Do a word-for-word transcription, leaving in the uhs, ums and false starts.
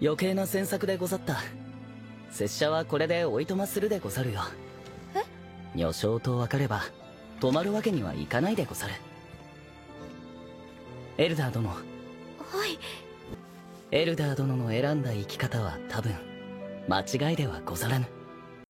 余計な詮索でござった。拙者はこれでおいとまするでござるよ。え？女性と分かれば止まるわけにはいかないでござる。エルダー殿。はい。エルダー殿の選んだ生き方は多分間違いではござらぬ。